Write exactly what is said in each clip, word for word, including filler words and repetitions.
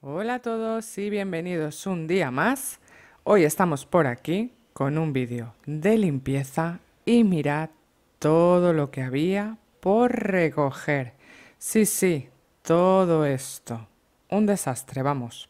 Hola a todos y bienvenidos un día más. Hoy estamos por aquí con un vídeo de limpieza y mirad todo lo que había por recoger. Sí, sí, todo esto. Un desastre, vamos.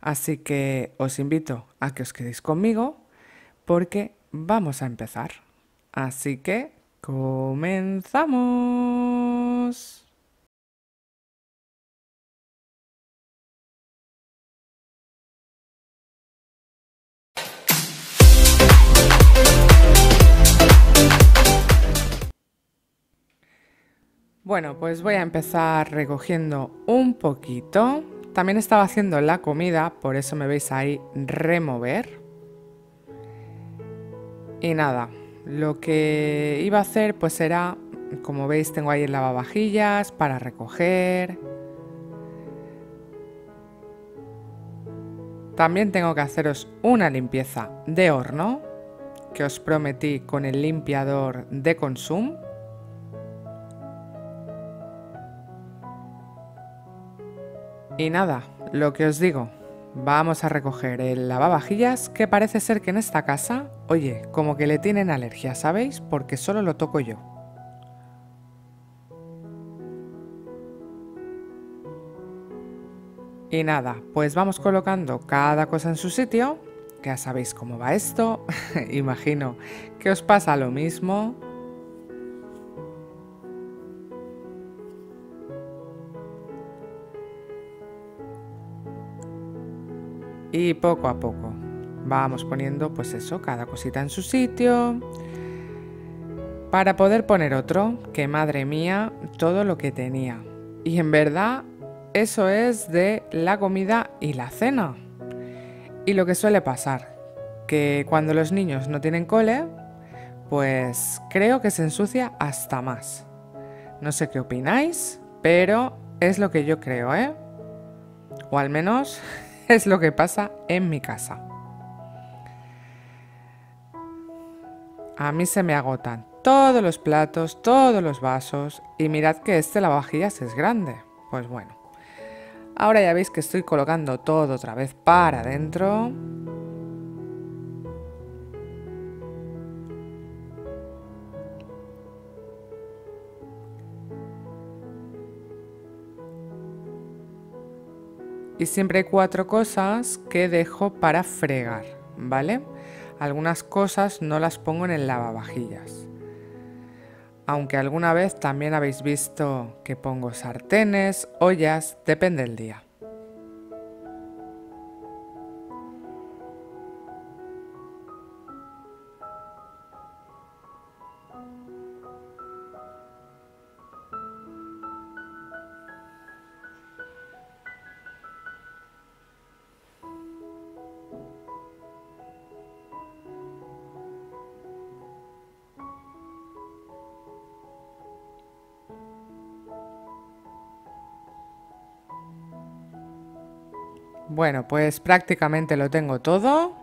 Así que os invito a que os quedéis conmigo porque vamos a empezar. Así que comenzamos. Bueno, pues voy a empezar recogiendo un poquito. También estaba haciendo la comida, por eso me veis ahí remover. Y nada, lo que iba a hacer pues era, como veis tengo ahí el lavavajillas para recoger. También tengo que haceros una limpieza de horno, que os prometí con el limpiador de consumo. Y nada, lo que os digo, vamos a recoger el lavavajillas, que parece ser que en esta casa, oye, como que le tienen alergia, ¿sabéis? Porque solo lo toco yo. Y nada, pues vamos colocando cada cosa en su sitio, que ya sabéis cómo va esto, imagino que os pasa lo mismo. Y poco a poco vamos poniendo, pues eso, cada cosita en su sitio para poder poner otro, que madre mía, todo lo que tenía. Y en verdad, eso es de la comida y la cena. Y lo que suele pasar, que cuando los niños no tienen cole, pues creo que se ensucia hasta más. No sé qué opináis, pero es lo que yo creo, ¿eh? O al menos es lo que pasa en mi casa. A mí se me agotan todos los platos, todos los vasos, y mirad que este lavavajillas es grande. Pues bueno, ahora ya veis que estoy colocando todo otra vez para adentro. Y siempre hay cuatro cosas que dejo para fregar, ¿vale? Algunas cosas no las pongo en el lavavajillas. Aunque alguna vez también habéis visto que pongo sartenes, ollas, depende del día. Bueno, pues prácticamente lo tengo todo.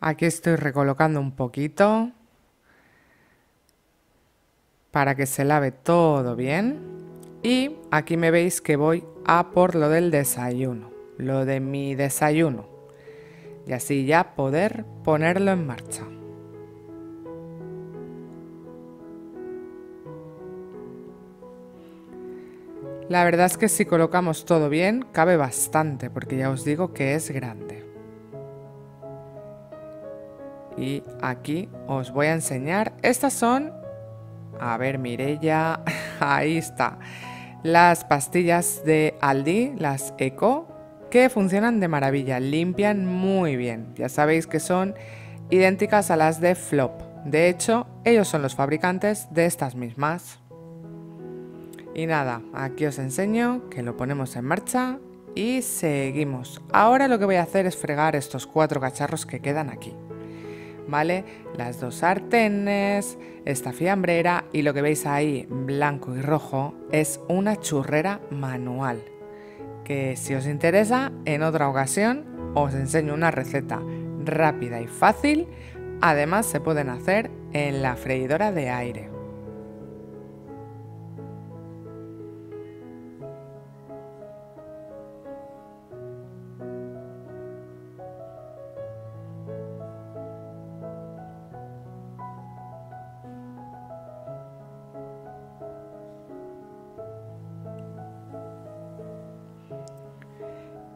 Aquí estoy recolocando un poquito para que se lave todo bien. Y aquí me veis que voy a por lo del desayuno, lo de mi desayuno, y así ya poder ponerlo en marcha. La verdad es que si colocamos todo bien, cabe bastante, porque ya os digo que es grande. Y aquí os voy a enseñar, estas son, a ver, Mirella, ahí está, las pastillas de Aldi, las Eco, que funcionan de maravilla, limpian muy bien. Ya sabéis que son idénticas a las de Flop. De hecho, ellos son los fabricantes de estas mismas. Y nada, aquí os enseño que lo ponemos en marcha y seguimos. Ahora lo que voy a hacer es fregar estos cuatro cacharros que quedan aquí. ¿vale? Las dos sartenes, esta fiambrera y lo que veis ahí, blanco y rojo, es una churrera manual. Que si os interesa, en otra ocasión os enseño una receta rápida y fácil. Además se pueden hacer en la freidora de aire.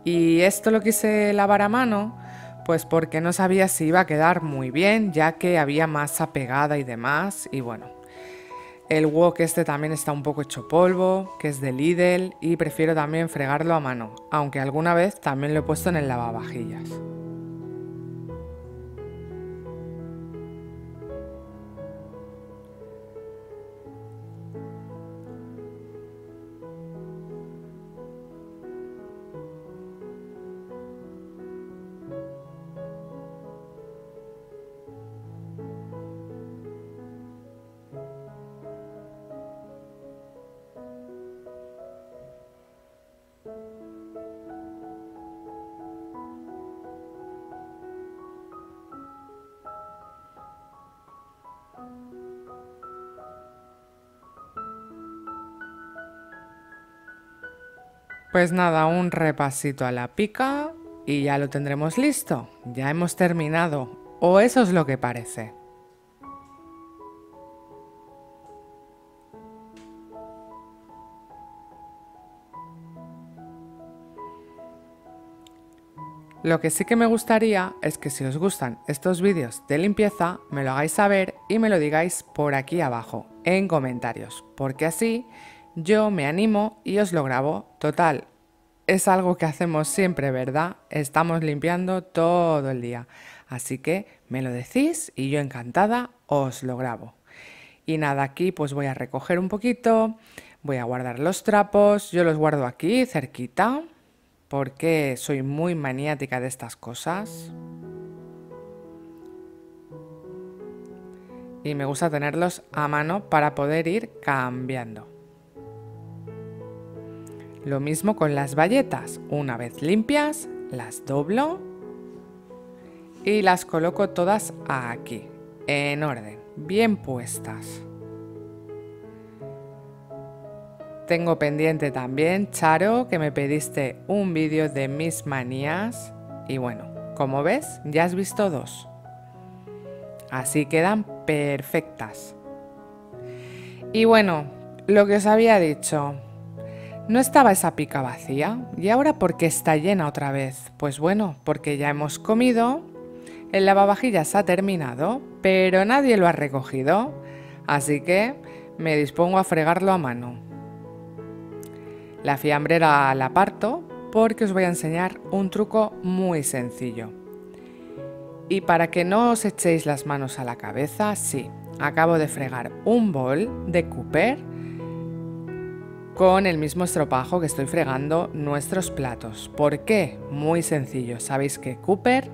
Y esto lo quise lavar a mano, pues porque no sabía si iba a quedar muy bien, ya que había masa pegada y demás. Y bueno, el wok este también está un poco hecho polvo, que es de Lidl, y prefiero también fregarlo a mano, aunque alguna vez también lo he puesto en el lavavajillas. Pues nada, un repasito a la pica y ya lo tendremos listo. Ya hemos terminado, o eso es lo que parece. Lo que sí que me gustaría es que si os gustan estos vídeos de limpieza, me lo hagáis saber y me lo digáis por aquí abajo, en comentarios, porque así yo me animo y os lo grabo. Total, es algo que hacemos siempre, ¿verdad? Estamos limpiando todo el día. Así que me lo decís y yo encantada os lo grabo. Y nada, aquí pues voy a recoger un poquito, voy a guardar los trapos. Yo los guardo aquí, cerquita, porque soy muy maniática de estas cosas. Y me gusta tenerlos a mano para poder ir cambiando. Lo mismo con las bayetas, una vez limpias, las doblo y las coloco todas aquí, en orden, bien puestas. Tengo pendiente también, Charo, que me pediste un vídeo de mis manías y bueno, como ves, ya has visto dos. Así quedan perfectas. Y bueno, lo que os había dicho. ¿No estaba esa pica vacía? ¿Y ahora por qué está llena otra vez? Pues bueno, porque ya hemos comido, el lavavajillas ha terminado, pero nadie lo ha recogido, así que me dispongo a fregarlo a mano. La fiambrera la parto porque os voy a enseñar un truco muy sencillo. Y para que no os echéis las manos a la cabeza, sí, acabo de fregar un bol de Cooper con el mismo estropajo que estoy fregando nuestros platos. ¿Por qué? Muy sencillo. Sabéis que Cooper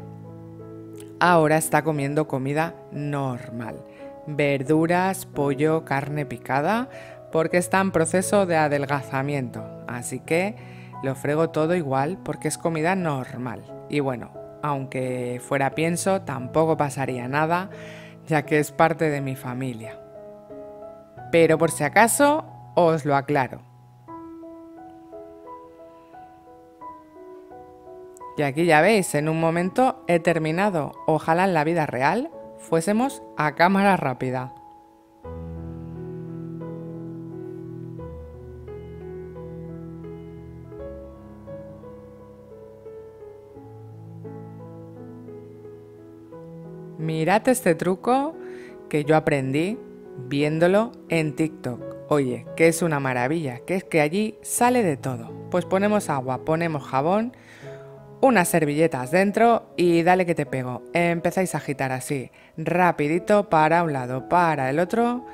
ahora está comiendo comida normal. Verduras, pollo, carne picada, porque está en proceso de adelgazamiento. Así que lo frego todo igual porque es comida normal. Y bueno, aunque fuera pienso, tampoco pasaría nada, ya que es parte de mi familia. Pero por si acaso, os lo aclaro. Y aquí ya veis, en un momento he terminado. Ojalá en la vida real fuésemos a cámara rápida. Mirad este truco que yo aprendí viéndolo en TikTok. Oye, que es una maravilla, que es que allí sale de todo. Pues ponemos agua, ponemos jabón, unas servilletas dentro y dale que te pego. Empezáis a agitar así, rapidito, para un lado, para el otro.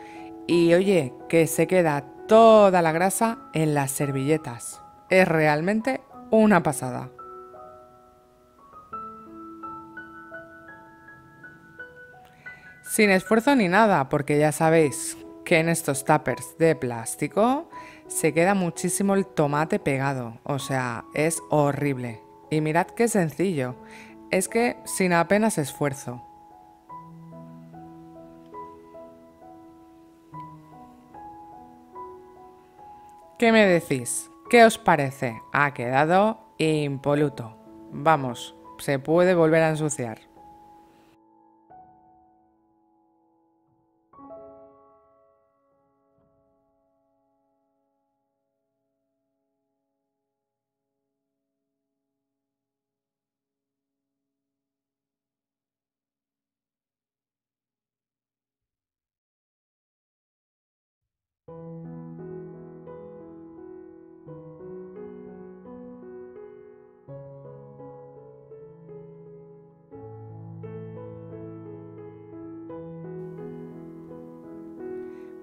Y oye, que se queda toda la grasa en las servilletas. Es realmente una pasada. Sin esfuerzo ni nada, porque ya sabéis que en estos tuppers de plástico se queda muchísimo el tomate pegado, o sea, es horrible. Y mirad qué sencillo, es que sin apenas esfuerzo. ¿Qué me decís? ¿Qué os parece? Ha quedado impoluto. Vamos, se puede volver a ensuciar.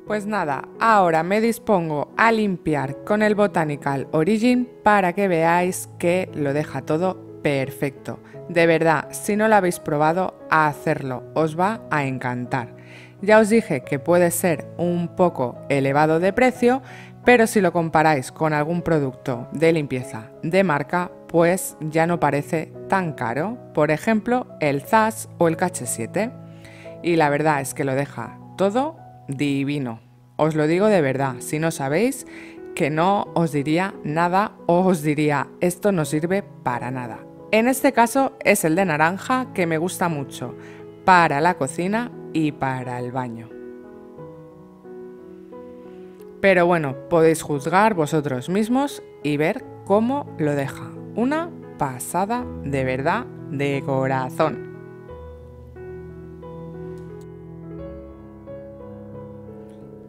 Pues nada, ahora me dispongo a limpiar con el Botanical Origin para que veáis que lo deja todo perfecto. De verdad, si no lo habéis probado, a hacerlo, os va a encantar. Ya os dije que puede ser un poco elevado de precio, pero si lo comparáis con algún producto de limpieza de marca, pues ya no parece tan caro. Por ejemplo, el zas o el K H siete. Y la verdad es que lo deja todo divino, os lo digo de verdad. Si no sabéis, que no os diría nada o os diría esto no sirve para nada. En este caso es el de naranja, que me gusta mucho para la cocina y para el baño. Pero bueno, podéis juzgar vosotros mismos y ver cómo lo deja. Una pasada, de verdad, de corazón.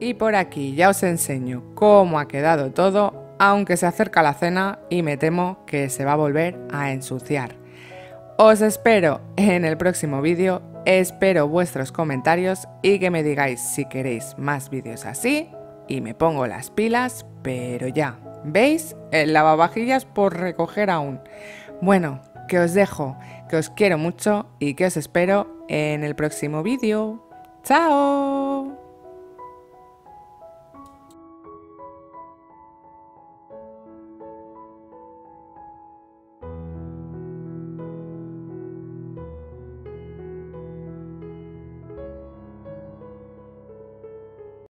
Y por aquí ya os enseño cómo ha quedado todo, aunque se acerca la cena y me temo que se va a volver a ensuciar. Os espero en el próximo vídeo, espero vuestros comentarios y que me digáis si queréis más vídeos así, y me pongo las pilas, pero ya. ¿Veis? El lavavajillas por recoger aún. Bueno, que os dejo, que os quiero mucho y que os espero en el próximo vídeo. ¡Chao!